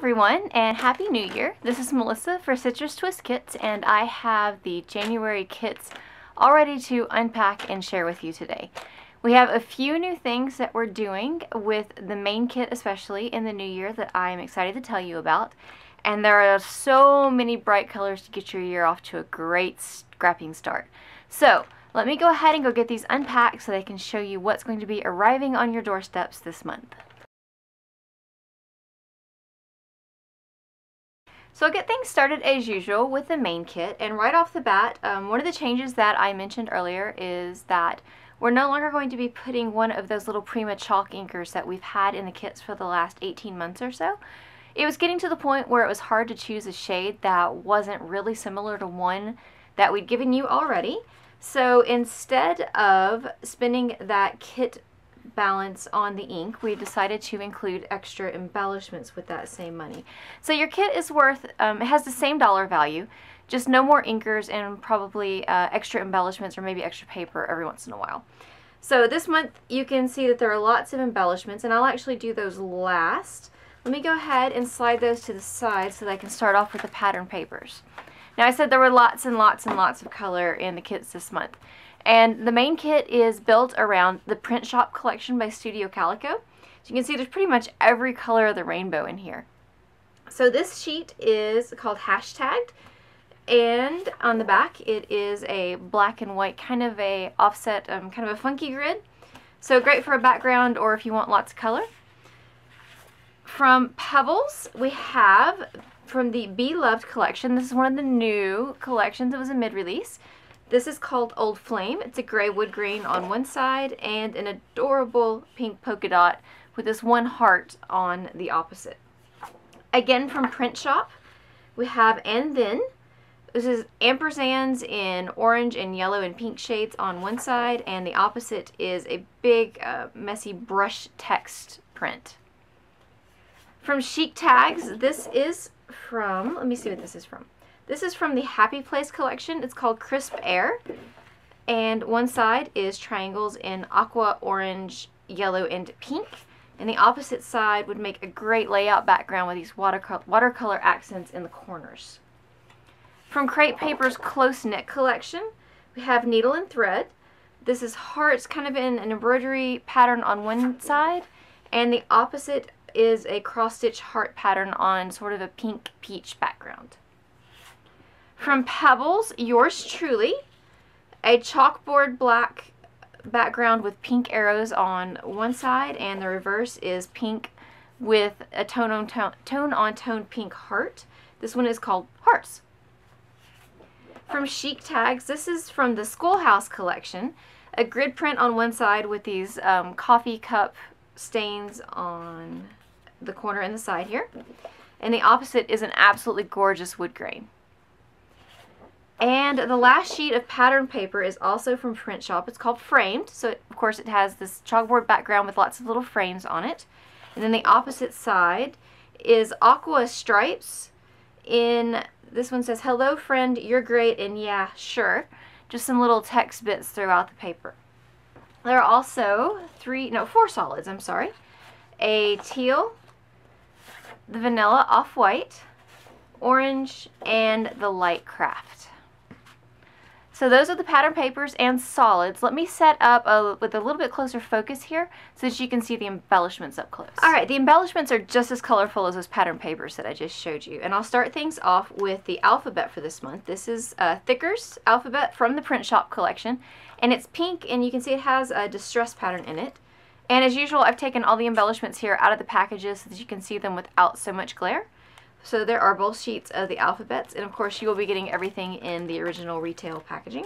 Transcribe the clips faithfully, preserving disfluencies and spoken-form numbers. everyone, and Happy New Year. This is Melissa for Citrus Twist Kits, and I have the January kits all ready to unpack and share with you today. We have a few new things that we're doing with the main kit, especially in the new year, that I'm excited to tell you about. And there are so many bright colors to get your year off to a great scrapping start. So let me go ahead and go get these unpacked so they can show you what's going to be arriving on your doorsteps this month. So I'll get things started as usual with the main kit, and right off the bat, um, one of the changes that I mentioned earlier is that we're no longer going to be putting one of those little Prima chalk inkers that we've had in the kits for the last eighteen months or so. It was getting to the point where it was hard to choose a shade that wasn't really similar to one that we'd given you already. So instead of spending that kit balance on the ink, we decided to include extra embellishments with that same money. So your kit is worth, um, it has the same dollar value, just no more inkers and probably uh, extra embellishments or maybe extra paper every once in a while. So this month you can see that there are lots of embellishments, and I'll actually do those last. Let me go ahead and slide those to the side so that I can start off with the pattern papers. Now, I said there were lots and lots and lots of color in the kits this month. And the main kit is built around the Print Shop collection by Studio Calico. So you can see there's pretty much every color of the rainbow in here. So this sheet is called Hashtagged, and on the back it is a black and white, kind of a offset, um, kind of a funky grid. So great for a background or if you want lots of color. From Pebbles, we have from the Beloved collection. This is one of the new collections. It was a mid-release. This is called Old Flame. It's a gray wood grain on one side and an adorable pink polka dot with this one heart on the opposite. Again from Print Shop, we have And Then. This is ampersands in orange and yellow and pink shades on one side, and the opposite is a big uh, messy brush text print. From Chic Tags, this is from, let me see what this is from. This is from the Happy Place collection. It's called Crisp Air, and one side is triangles in aqua, orange, yellow, and pink, and the opposite side would make a great layout background with these watercolor, watercolor accents in the corners. From Crate Paper's Close Knit collection, we have Needle and Thread. This is hearts kind of in an embroidery pattern on one side, and the opposite is a cross-stitch heart pattern on sort of a pink peach background. From Pebbles, yours truly, a chalkboard black background with pink arrows on one side, and the reverse is pink with a tone on tone, tone on tone pink heart. This one is called Hearts. From Chic Tags, this is from the Schoolhouse collection, a grid print on one side with these um, coffee cup stains on the corner and the side here, and the opposite is an absolutely gorgeous wood grain. And the last sheet of pattern paper is also from Print Shop. It's called Framed, so it, of course it has this chalkboard background with lots of little frames on it. And then the opposite side is aqua stripes in, this one says, "Hello friend, you're great, and yeah, sure." Just some little text bits throughout the paper. There are also three, no, four solids, I'm sorry. A teal, the vanilla off-white, orange, and the light craft. So those are the pattern papers and solids. Let me set up a, with a little bit closer focus here so that you can see the embellishments up close. All right, the embellishments are just as colorful as those pattern papers that I just showed you. And I'll start things off with the alphabet for this month. This is uh, Thicker's alphabet from the Print Shop collection. And it's pink, and you can see it has a distress pattern in it. And as usual, I've taken all the embellishments here out of the packages so that you can see them without so much glare. So there are both sheets of the alphabets, and of course you will be getting everything in the original retail packaging.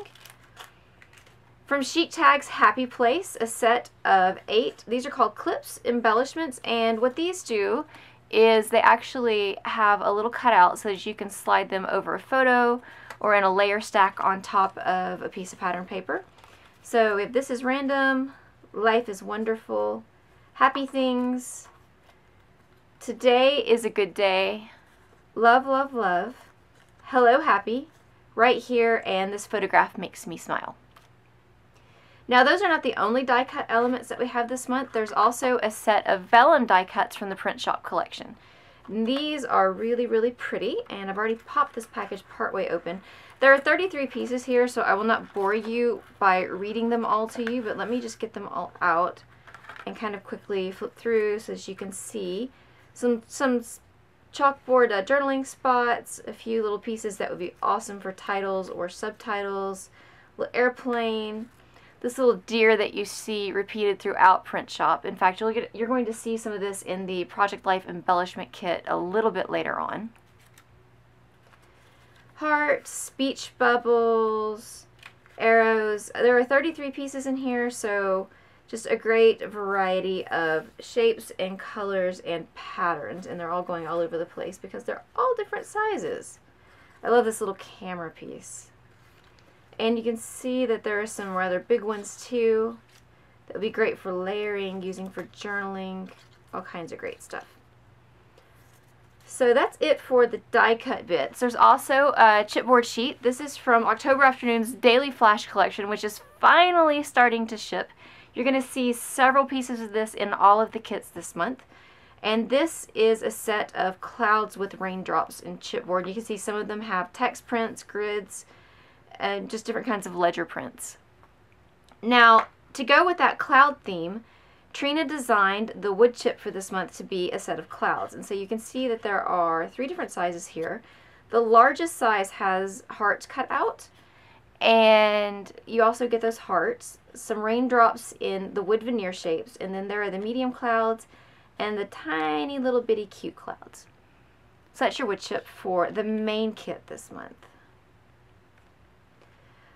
From Chic Tags Happy Place, a set of eight. These are called clips, embellishments, and what these do is they actually have a little cutout so that you can slide them over a photo or in a layer stack on top of a piece of pattern paper. So if this is random, life is wonderful, happy things, today is a good day, love, love, love, hello, happy, right here, and this photograph makes me smile. Now, those are not the only die cut elements that we have this month. There's also a set of vellum die cuts from the Print Shop collection. These are really, really pretty, and I've already popped this package partway open. There are thirty-three pieces here, so I will not bore you by reading them all to you, but let me just get them all out and kind of quickly flip through so as you can see some some chalkboard uh, journaling spots, a few little pieces that would be awesome for titles or subtitles, little airplane, this little deer that you see repeated throughout Print Shop. In fact, you'll get, you're going to see some of this in the Project Life embellishment kit a little bit later on. Heart, speech bubbles, arrows. There are thirty-three pieces in here, so just a great variety of shapes and colors and patterns, and they're all going all over the place because they're all different sizes. I love this little camera piece. And you can see that there are some rather big ones too that would be great for layering, using for journaling, all kinds of great stuff. So that's it for the die cut bits. There's also a chipboard sheet. This is from October Afternoon's Daily Flash Collection, which is finally starting to ship. You're going to see several pieces of this in all of the kits this month. And this is a set of clouds with raindrops in chipboard. You can see some of them have text prints, grids, and just different kinds of ledger prints. Now, to go with that cloud theme, Trina designed the wood chip for this month to be a set of clouds. And so you can see that there are three different sizes here. The largest size has hearts cut out, and you also get those hearts, some raindrops in the wood veneer shapes, and then there are the medium clouds and the tiny little bitty cute clouds. So that's your wood chip for the main kit this month.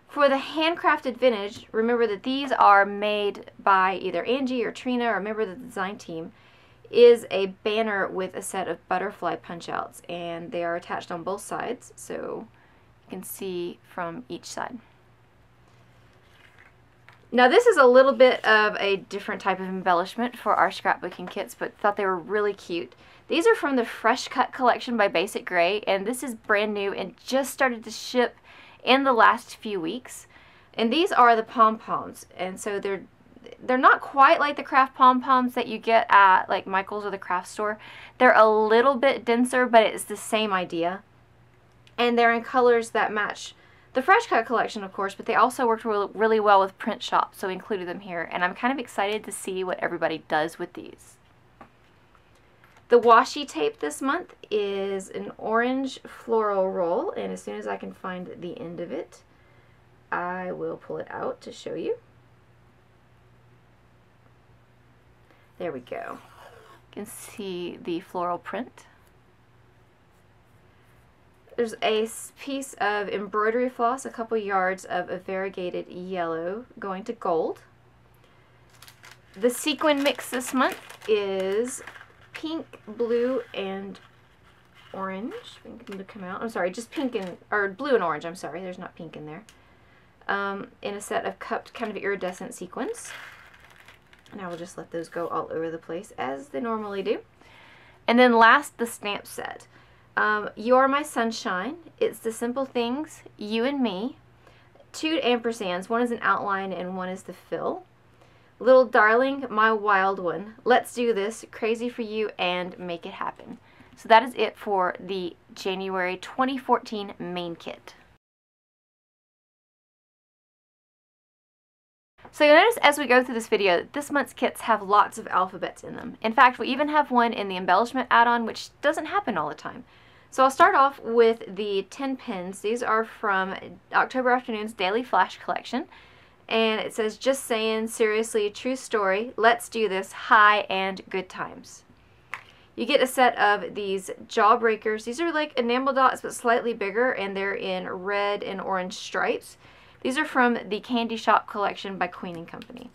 For the handcrafted vintage, remember that these are made by either Angie or Trina, or a member of the design team, is a banner with a set of butterfly punch outs, and they are attached on both sides, so you can see from each side. Now this is a little bit of a different type of embellishment for our scrapbooking kits, but thought they were really cute. These are from the Fresh Cut collection by Basic Grey, and this is brand new and just started to ship in the last few weeks. And these are the pom-poms, and so they're they're not quite like the craft pom-poms that you get at like Michael's or the craft store. They're a little bit denser, but it's the same idea. And they're in colors that match the Fresh Cut collection, of course, but they also worked really well with Print Shop, so we included them here, and I'm kind of excited to see what everybody does with these. The washi tape this month is an orange floral roll, and as soon as I can find the end of it, I will pull it out to show you. There we go. You can see the floral print. There's a piece of embroidery floss, a couple yards of a variegated yellow going to gold. The sequin mix this month is pink, blue, and orange. Pink and blue come out. I'm sorry, just pink and, or blue and orange, I'm sorry. There's not pink in there. Um, in a set of cupped kind of iridescent sequins. And I will just let those go all over the place as they normally do. And then last, the stamp set. Um, You're My Sunshine, It's the Simple Things, You and Me, two ampersands, one is an outline and one is the fill, Little Darling, My Wild One, Let's Do This, Crazy For You, and Make It Happen. So that is it for the January twenty fourteen main kit. So you'll notice as we go through this video that this month's kits have lots of alphabets in them. In fact, we even have one in the embellishment add-on, which doesn't happen all the time. So I'll start off with the ten pins. These are from October Afternoon's Daily Flash Collection. And it says, just saying, seriously, true story, let's do this, hi, and good times. You get a set of these jawbreakers. These are like enamel dots, but slightly bigger, and they're in red and orange stripes. These are from the Candy Shop collection by Queen and Company.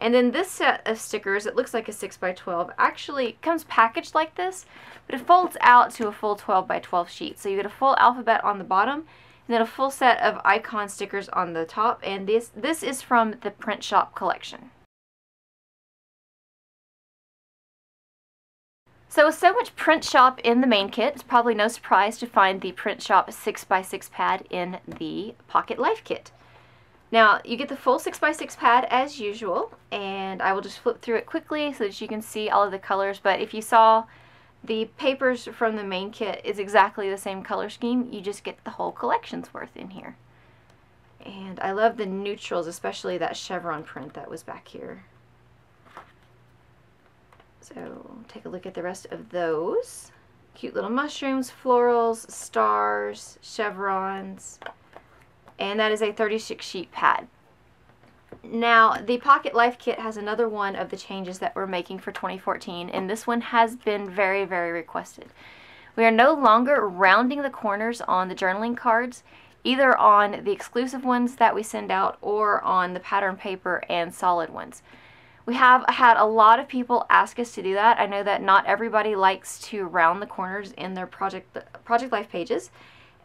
And then this set of stickers, it looks like a six by twelve, actually comes packaged like this, but it folds out to a full twelve by twelve sheet. So you get a full alphabet on the bottom, and then a full set of icon stickers on the top, and this, this is from the Print Shop collection. So with so much Print Shop in the main kit, it's probably no surprise to find the Print Shop six by six pad in the Pocket Life kit. Now, you get the full six by six pad as usual, and I will just flip through it quickly so that you can see all of the colors, but if you saw The papers from the main kit is exactly the same color scheme, you just get the whole collection's worth in here. And I love the neutrals, especially that chevron print that was back here. So take a look at the rest of those. Cute little mushrooms, florals, stars, chevrons, and that is a thirty-six sheet pad. Now, the Pocket Life kit has another one of the changes that we're making for twenty fourteen, and this one has been very, very requested. We are no longer rounding the corners on the journaling cards, either on the exclusive ones that we send out or on the pattern paper and solid ones. We have had a lot of people ask us to do that. I know that not everybody likes to round the corners in their Project, Project Life pages,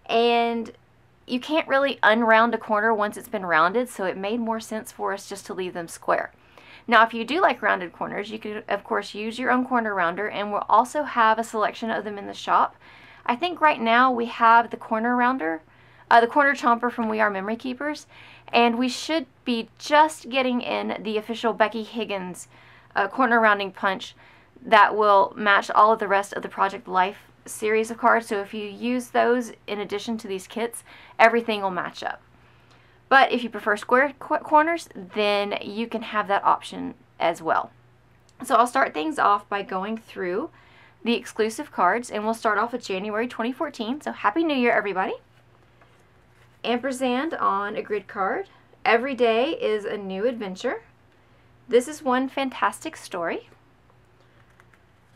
and you can't really unround a corner once it's been rounded, so it made more sense for us just to leave them square. Now, if you do like rounded corners, you can, of course, use your own corner rounder, and we'll also have a selection of them in the shop. I think right now we have the corner rounder, uh, the corner chomper from We Are Memory Keepers, and we should be just getting in the official Becky Higgins uh, corner rounding punch that will match all of the rest of the Project Life series of cards, so if you use those in addition to these kits, everything will match up. But if you prefer square qu corners, then you can have that option as well. So I'll start things off by going through the exclusive cards, and we'll start off with January twenty fourteen, so Happy New Year, everybody. Ampersand on a grid card. Every day is a new adventure. This is one fantastic story.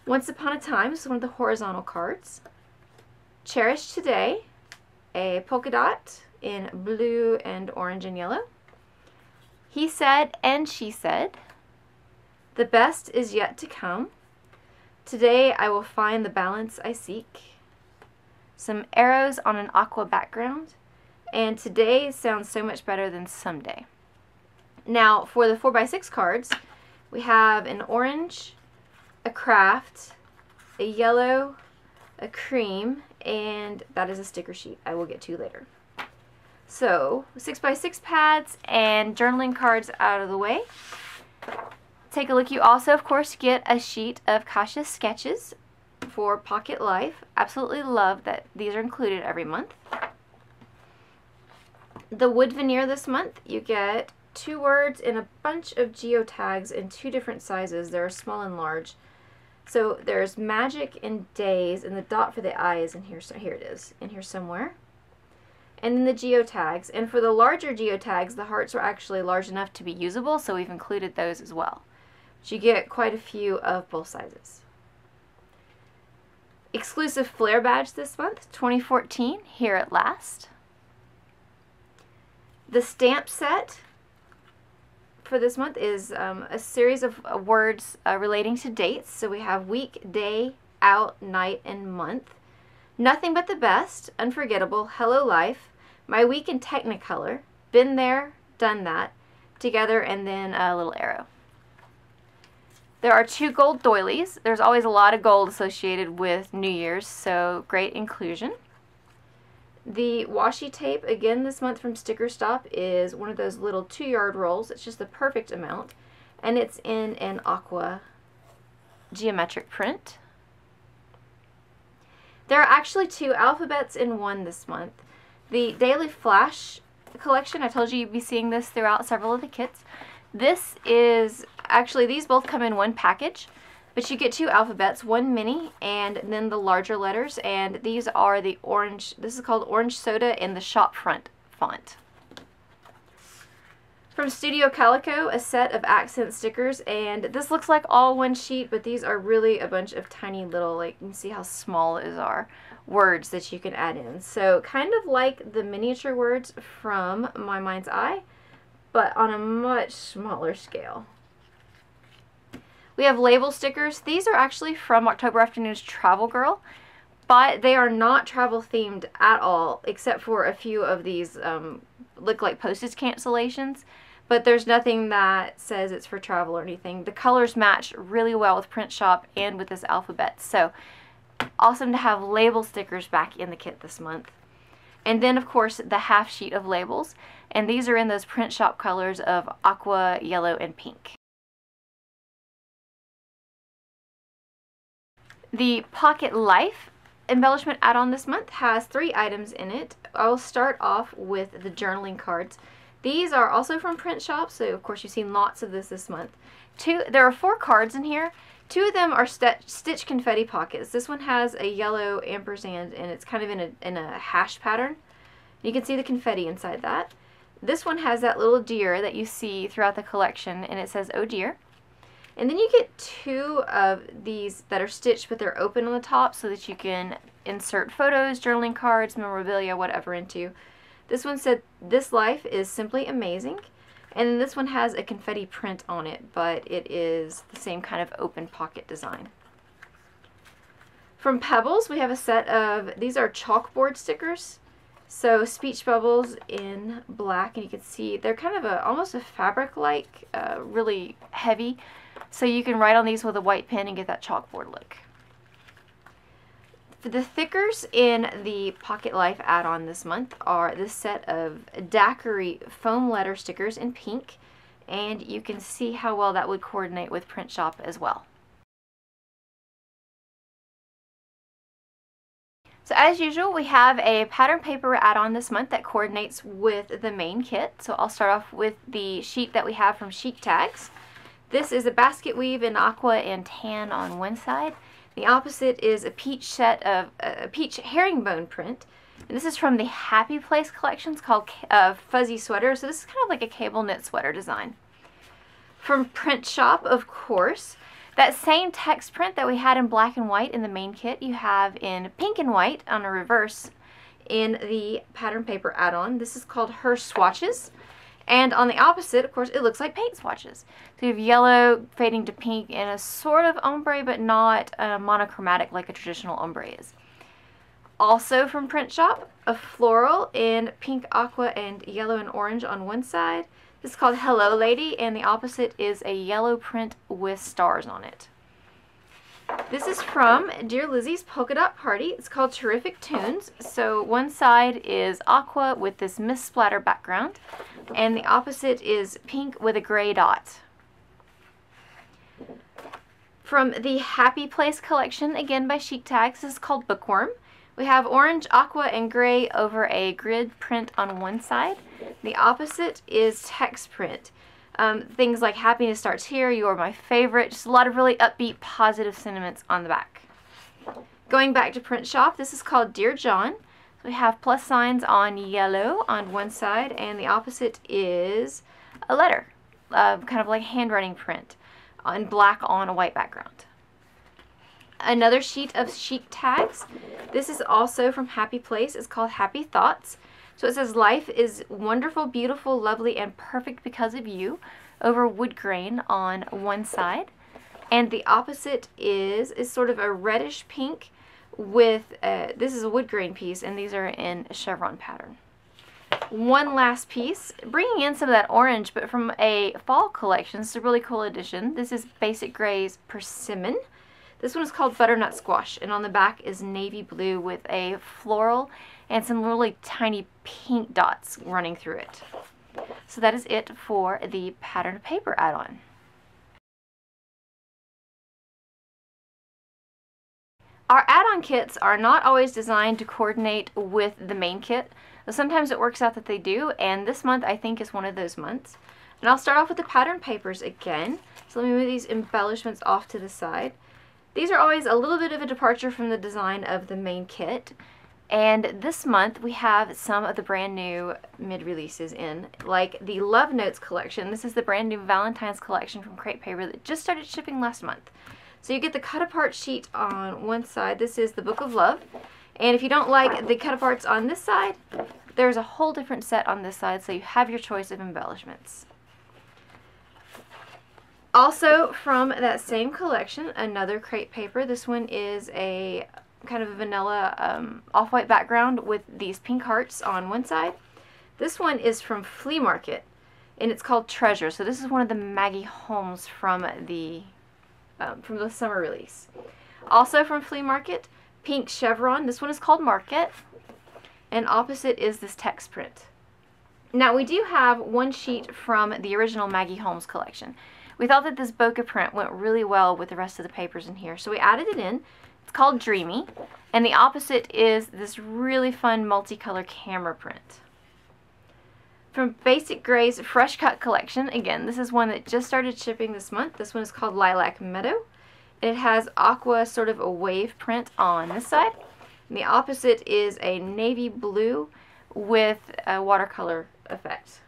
Once Upon a Time is one of the horizontal cards. Cherish Today, a polka dot in blue and orange and yellow. He Said and She Said. The Best is Yet to Come. Today I Will Find the Balance I Seek. Some arrows on an aqua background. And Today sounds so much better than Someday. Now for the four by six cards, we have an orange, a craft, a yellow, a cream, and that is a sticker sheet I will get to later. So, six by six pads and journaling cards out of the way. Take a look. You also, of course, get a sheet of Kasia's sketches for Pocket Life. Absolutely love that these are included every month. The wood veneer this month, you get two words in a bunch of geotags in two different sizes. They're small and large. So there's magic and days, and the dot for the I is in here, so here it is, in here somewhere. And then the geotags. And for the larger geotags, the hearts are actually large enough to be usable, so we've included those as well. But you get quite a few of both sizes. Exclusive flare badge this month, twenty fourteen, Here at Last. The stamp set for this month is um, a series of uh, words uh, relating to dates. So we have week, day, out, night, and month. Nothing But the Best, Unforgettable, Hello Life, My Week in Technicolor, Been There, Done That, Together, and then a little arrow. There are two gold doilies. There's always a lot of gold associated with New Year's, so great inclusion. The washi tape, again this month from Sticker Stop, is one of those little two yard rolls. It's just the perfect amount, and it's in an aqua geometric print. There are actually two alphabets in one this month. The Daily Flash collection, I told you you'd be seeing this throughout several of the kits. This is, actually these both come in one package, but you get two alphabets, one mini and then the larger letters, and these are the orange, this is called Orange Soda in the Shopfront font. From Studio Calico, a set of accent stickers, and this looks like all one sheet, but these are really a bunch of tiny little, like, you can see how small those are, words that you can add in. So kind of like the miniature words from My Mind's Eye, but on a much smaller scale. We have label stickers. These are actually from October Afternoon's Travel Girl, but they are not travel themed at all, except for a few of these um, look like postage cancellations, but there's nothing that says it's for travel or anything. The colors match really well with Print Shop and with this alphabet, so awesome to have label stickers back in the kit this month. And then, of course, the half sheet of labels, and these are in those Print Shop colors of aqua, yellow, and pink. The Pocket Life embellishment add-on this month has three items in it. I'll start off with the journaling cards. These are also from Print Shop, so of course you've seen lots of this this month. Two, there are four cards in here. Two of them are st stitch confetti pockets. This one has a yellow ampersand and it's kind of in a, in a hash pattern. You can see the confetti inside that. This one has that little deer that you see throughout the collection and it says, "Oh dear." And then you get two of these that are stitched but they're open on the top so that you can insert photos, journaling cards, memorabilia, whatever into. This one said, "This life is simply amazing." And this one has a confetti print on it, but it is the same kind of open pocket design. From Pebbles, we have a set of, these are chalkboard stickers. So speech bubbles in black, and you can see they're kind of a almost a fabric-like, uh, really heavy. So you can write on these with a white pen and get that chalkboard look. The thickers in the Pocket Life add-on this month are this set of daiquiri foam letter stickers in pink, and you can see how well that would coordinate with Print Shop as well. So as usual, we have a pattern paper add-on this month that coordinates with the main kit. So I'll start off with the sheet that we have from Chic Tags. This is a basket weave in aqua and tan on one side. The opposite is a peach set of a peach herringbone print, and this is from the Happy Place collections called uh, Fuzzy Sweater. So this is kind of like a cable knit sweater design. From Print Shop, of course, that same text print that we had in black and white in the main kit, you have in pink and white on a reverse in the pattern paper add-on. This is called Her Swatches. And on the opposite, of course, it looks like paint swatches. So you have yellow fading to pink and a sort of ombre, but not uh, monochromatic like a traditional ombre is. Also from Print Shop, a floral in pink, aqua, and yellow and orange on one side. This is called Hello Lady, and the opposite is a yellow print with stars on it. This is from Dear Lizzie's Polka Dot Party. It's called Terrific Tunes. So one side is aqua with this mist splatter background, and the opposite is pink with a gray dot. From the Happy Place collection, again by Chic Tags, this is called Bookworm. We have orange, aqua, and gray over a grid print on one side. The opposite is text print. Um, things like "Happiness starts here," "You are my favorite," just a lot of really upbeat, positive sentiments on the back. Going back to Print Shop, this is called Dear John. We have plus signs on yellow on one side, and the opposite is a letter, uh, kind of like handwriting print, in black on a white background. Another sheet of Chic Tags. This is also from Happy Place. It's called Happy Thoughts. So it says, "Life is wonderful, beautiful, lovely, and perfect because of you," over wood grain on one side. And the opposite is, is sort of a reddish pink with, uh, this is a wood grain piece, and these are in a chevron pattern. One last piece, bringing in some of that orange, but from a fall collection. It's a really cool addition. This is Basic Grey's Persimmon. This one is called Butternut Squash, and on the back is navy blue with a floral and some really tiny pink dots running through it. So that is it for the patterned paper add-on. Our add-on kits are not always designed to coordinate with the main kit. Sometimes it works out that they do, and this month I think is one of those months. And I'll start off with the pattern papers again. So let me move these embellishments off to the side. These are always a little bit of a departure from the design of the main kit. And this month we have some of the brand new mid-releases in, like the Love Notes collection. This is the brand new Valentine's collection from Crate Paper that just started shipping last month. So you get the cut-apart sheet on one side. This is the Book of Love. And if you don't like the cut-aparts on this side, there's a whole different set on this side, so you have your choice of embellishments. Also from that same collection, another Crate Paper. This one is a kind of a vanilla um, off-white background with these pink hearts on one side. This one is from Flea Market, and it's called Treasure. So this is one of the Maggie Holmes from the um, from the summer release. Also from Flea Market, pink chevron. This one is called Market, and opposite is this text print. Now we do have one sheet from the original Maggie Holmes collection. We thought that this bokeh print went really well with the rest of the papers in here, so we added it in. It's called Dreamy, and the opposite is this really fun multicolor camera print. From Basic Grey's Fresh Cut collection, again, this is one that just started shipping this month. This one is called Lilac Meadow. It has aqua, sort of a wave print on this side. And the opposite is a navy blue with a watercolor effect.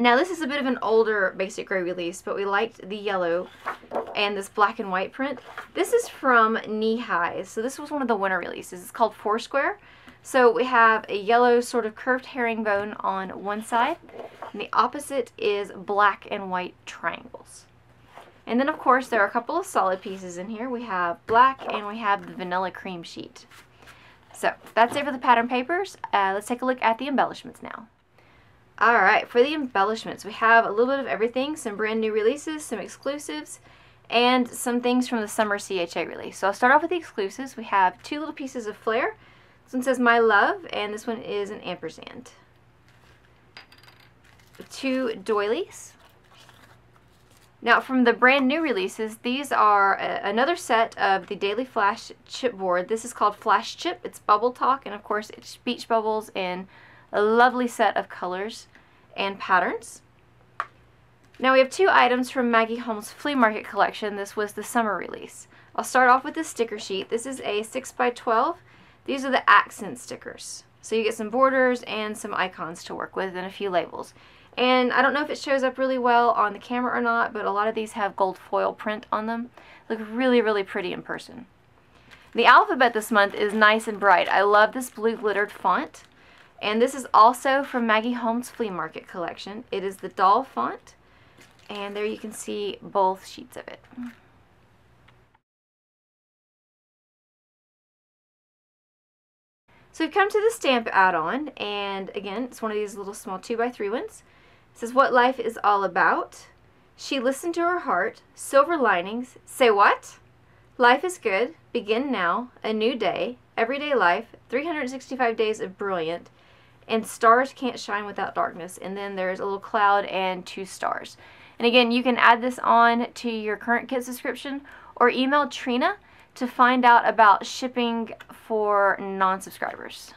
Now this is a bit of an older Basic Grey release, but we liked the yellow and this black and white print. This is from Nihi, so this was one of the winter releases. It's called Foursquare. So we have a yellow sort of curved herringbone on one side, and the opposite is black and white triangles. And then of course there are a couple of solid pieces in here. We have black and we have the vanilla cream sheet. So that's it for the pattern papers. Uh, let's take a look at the embellishments now. Alright, for the embellishments, we have a little bit of everything, some brand new releases, some exclusives, and some things from the summer C H A release. So I'll start off with the exclusives. We have two little pieces of flair. This one says My Love, and this one is an ampersand. Two doilies. Now from the brand new releases, these are a, another set of the Daily Flash chipboard. This is called Flash Chip. It's Bubble Talk, and of course it's beach bubbles and a lovely set of colors and patterns. Now we have two items from Maggie Holmes' Flea Market collection. This was the summer release. I'll start off with the sticker sheet. This is a six by twelve. These are the accent stickers. So you get some borders and some icons to work with and a few labels. And I don't know if it shows up really well on the camera or not, but a lot of these have gold foil print on them. Look really, really pretty in person. The alphabet this month is nice and bright. I love this blue glittered font. And this is also from Maggie Holmes' Flea Market collection. It is the doll font, and there you can see both sheets of it. So we've come to the stamp add-on, and again, it's one of these little small two by three ones. It says, "What life is all about. She listened to her heart. Silver linings. Say what? Life is good. Begin now. A new day. Everyday life. three hundred sixty-five days of brilliant. And stars can't shine without darkness." And then there's a little cloud and two stars. And again, you can add this on to your current kit subscription or email Trina to find out about shipping for non-subscribers.